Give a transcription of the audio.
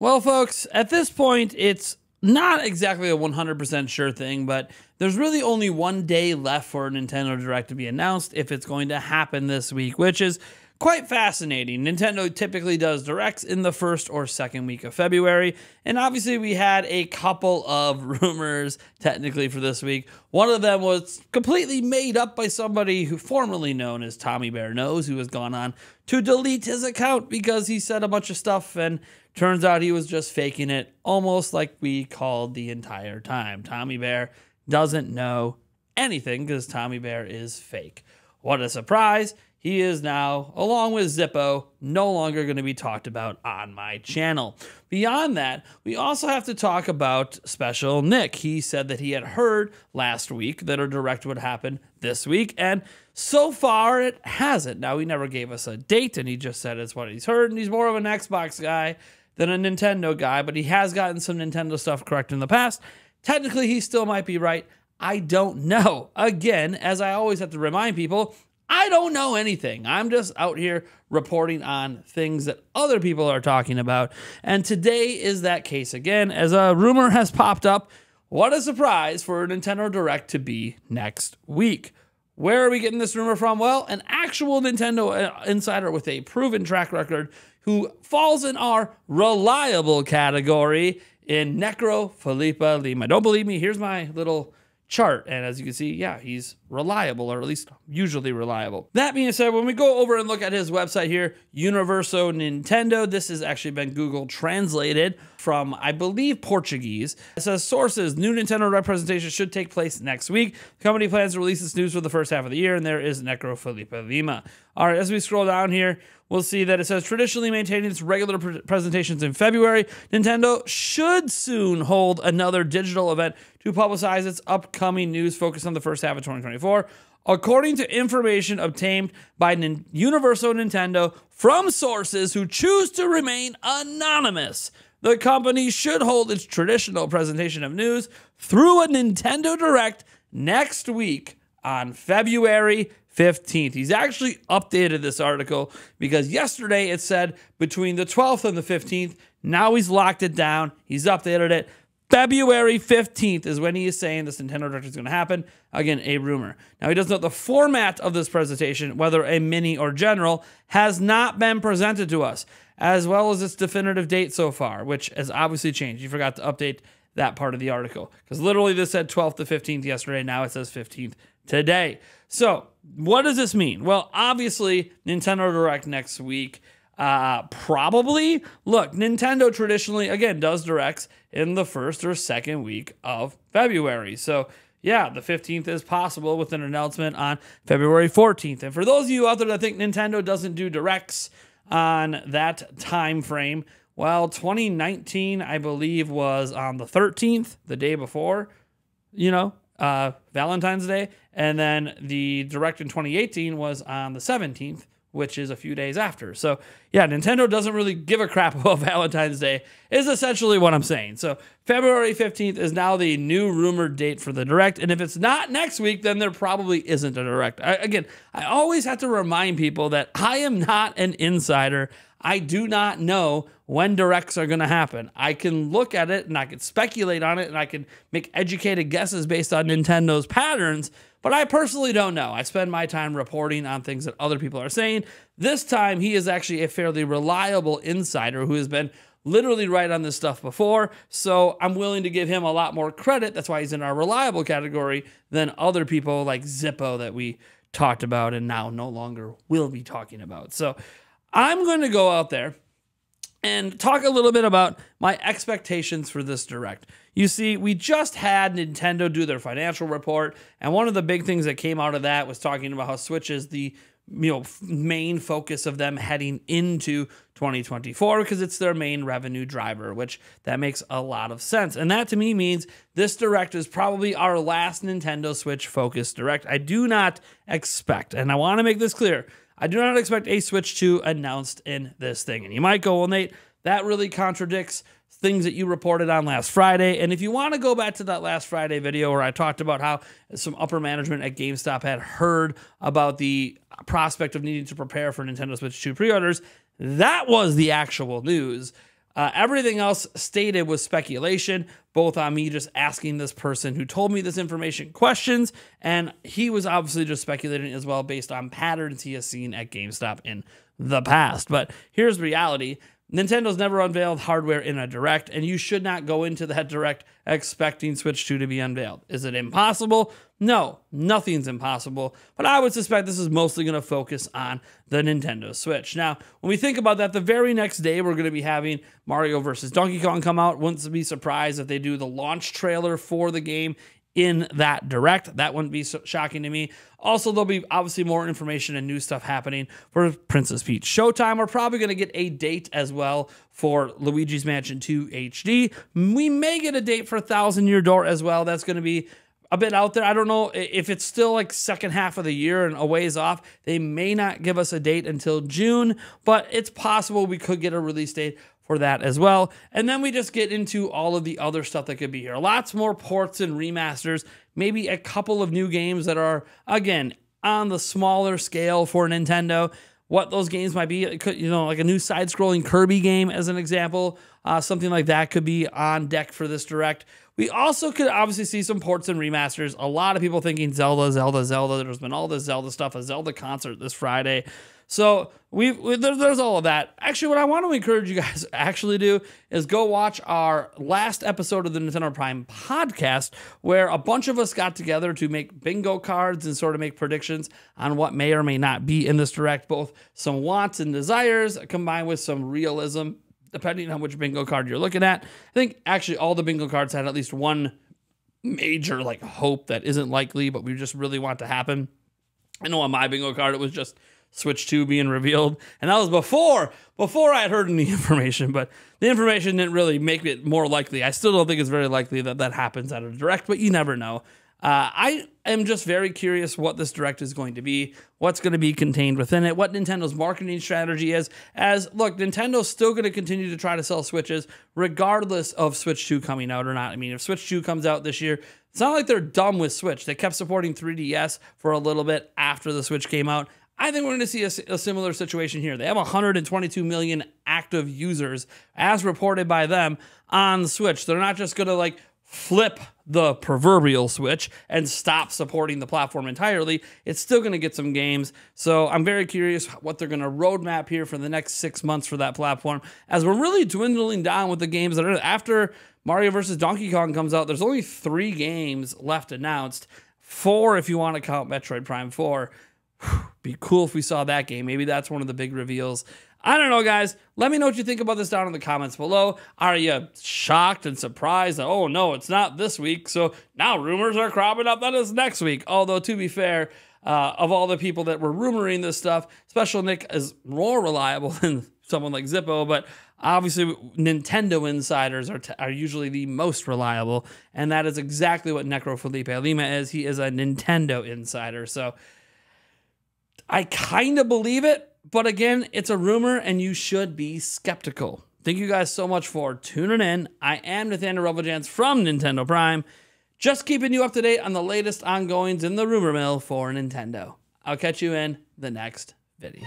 Well, folks, at this point, it's not exactly a 100% sure thing, but there's really only one day left for Nintendo Direct to be announced if it's going to happen this week, which is quite fascinating. Nintendo typically does Directs in the first or second week of February, and obviously we had a couple of rumors technically for this week. One of them was completely made up by somebody who formerly known as Tommy Bear Knows, who has gone on to delete his account because he said a bunch of stuff, and turns out he was just faking it, almost like we called the entire time. Tommy Bear doesn't know anything because Tommy Bear is fake. What a surprise! He is now, along with Zippo, no longer going to be talked about on my channel. Beyond that, we also have to talk about Special Nick. He said that he had heard last week that a Direct would happen this week, and so far it hasn't. Now, he never gave us a date, and he just said it's what he's heard, and he's more of an Xbox guy than a Nintendo guy, but he has gotten some Nintendo stuff correct in the past. Technically, he still might be right. I don't know. Again, as I always have to remind people, I don't know anything. I'm just out here reporting on things that other people are talking about. And today is that case again, as a rumor has popped up. What a surprise for a Nintendo Direct to be next week. Where are we getting this rumor from? Well, an actual Nintendo insider with a proven track record who falls in our reliable category in Necro Felipe Lima. Don't believe me? Here's my little chart, and as you can see, yeah, he's reliable, or at least usually reliable. That being said, when we go over and look at his website here, Universo Nintendo, this has actually been Google translated from, I believe, Portuguese. It says, sources, new Nintendo representation should take place next week. The company plans to release its news for the first half of the year, and there is Necro Felipe Lima. All right, as we scroll down here, we'll see that it says, traditionally maintaining its regular presentations in February, Nintendo should soon hold another digital event to publicize its upcoming news focused on the first half of 2024. According to information obtained by Universo Nintendo from sources who choose to remain anonymous, the company should hold its traditional presentation of news through a Nintendo Direct next week on February 15th. He's actually updated this article because yesterday it said between the 12th and the 15th. Now he's locked it down. He's updated it. February 15th is when he is saying this Nintendo Direct is going to happen. Again, a rumor. Now, he does note the format of this presentation, whether a mini or general, has not been presented to us, as well as its definitive date so far, which has obviously changed. You forgot to update that part of the article because literally this said 12th to 15th yesterday. Now it says 15th today. So what does this mean? Well, obviously, Nintendo Direct next week. Probably. Look, Nintendo traditionally, again, does Directs in the first or second week of February. So, yeah, the 15th is possible with an announcement on February 14th. And for those of you out there that think Nintendo doesn't do Directs on that time frame, well, 2019, I believe, was on the 13th, the day before, you know, Valentine's Day. And then the Direct in 2018 was on the 17th, which is a few days after. So yeah, Nintendo doesn't really give a crap about Valentine's Day, is essentially what I'm saying. So February 15th is now the new rumored date for the Direct. And if it's not next week, then there probably isn't a Direct. Again, I always have to remind people that I am not an insider. I do not know when Directs are going to happen. I can look at it and I can speculate on it and I can make educated guesses based on Nintendo's patterns, but I personally don't know. I spend my time reporting on things that other people are saying. This time, he is actually a fairly reliable insider who has been literally right on this stuff before, so I'm willing to give him a lot more credit. That's why he's in our reliable category than other people like Zippo that we talked about and now no longer will be talking about. So I'm going to go out there and talk a little bit about my expectations for this Direct. You see, we just had Nintendo do their financial report, and one of the big things that came out of that was talking about how Switch is the main focus of them heading into 2024 because it's their main revenue driver, which that makes a lot of sense. And that to me means this Direct is probably our last Nintendo Switch focused Direct. I do not expect, and I want to make this clear, I do not expect a Switch 2 announced in this thing. And you might go, well, Nate, that really contradicts things that you reported on last Friday. And if you want to go back to that last Friday video where I talked about how some upper management at GameStop had heard about the prospect of needing to prepare for Nintendo Switch 2 pre-orders, that was the actual news. Everything else stated was speculation, both on me just asking this person who told me this information questions, and he was obviously just speculating as well based on patterns he has seen at GameStop in the past. But here's reality. Nintendo's never unveiled hardware in a Direct, and you should not go into that Direct expecting Switch 2 to be unveiled. Is it impossible? No, nothing's impossible, but I would suspect this is mostly going to focus on the Nintendo Switch. Now, when we think about that, the very next day, we're going to be having Mario vs. Donkey Kong come out. Wouldn't be surprised if they do the launch trailer for the game in that Direct. That wouldn't be so shocking to me. Also, there'll be obviously more information and new stuff happening for Princess Peach Showtime. We're probably going to get a date as well for Luigi's Mansion 2 HD. We may get a date for Thousand Year Door as well. That's going to be a bit out there. I don't know if it's still like second half of the year and a ways off. They may not give us a date until June, but it's possible we could get a release date for that as well. And then we just get into all of the other stuff that could be here. Lots more ports and remasters, maybe a couple of new games that are, again, on the smaller scale for Nintendo. What those games might be, it could, you know, like a new side-scrolling Kirby game as an example. Something like that could be on deck for this Direct. We also could obviously see some ports and remasters. A lot of people thinking Zelda. There's been all this Zelda stuff, a Zelda concert this Friday. So there's all of that. Actually, what I want to encourage you guys to actually do is go watch our last episode of the Nintendo Prime podcast, where a bunch of us got together to make bingo cards and sort of make predictions on what may or may not be in this Direct, both some wants and desires combined with some realism, depending on which bingo card you're looking at. I think actually all the bingo cards had at least one major like hope that isn't likely, but we just really want to happen. I know on my bingo card, it was just Switch 2 being revealed, and that was before I had heard any information, but the information didn't really make it more likely. I still don't think it's very likely that that happens at a Direct, but you never know. I am just very curious what this Direct is going to be, what's going to be contained within it, what Nintendo's marketing strategy is, as, look, Nintendo's still going to continue to try to sell Switches regardless of Switch 2 coming out or not. I mean, if Switch 2 comes out this year, it's not like they're done with Switch. They kept supporting 3DS for a little bit after the Switch came out. I think we're going to see a similar situation here. They have 122 million active users, as reported by them, on the Switch. They're not just going to, like, flip the proverbial switch and stop supporting the platform entirely. It's still going to get some games. So I'm very curious what they're going to roadmap here for the next 6 months for that platform, as we're really dwindling down with the games that are after Mario vs. Donkey Kong comes out. There's only 3 games left announced, 4 if you want to count Metroid Prime 4. Whew, be cool if we saw that game. Maybe that's one of the big reveals. I don't know, guys. Let me know what you think about this down in the comments below. Are you shocked and surprised that, oh, no, it's not this week, so now rumors are cropping up that it's next week? Although, to be fair, of all the people that were rumoring this stuff, Special Nick is more reliable than someone like Zippo, but obviously Nintendo insiders are usually the most reliable, and that is exactly what Necro Felipe Lima is. He is a Nintendo insider, so I kind of believe it. But again, it's a rumor, and you should be skeptical. Thank you guys so much for tuning in. I am Nathaniel Rebel-Jance from Nintendo Prime, just keeping you up to date on the latest ongoings in the rumor mill for Nintendo. I'll catch you in the next video.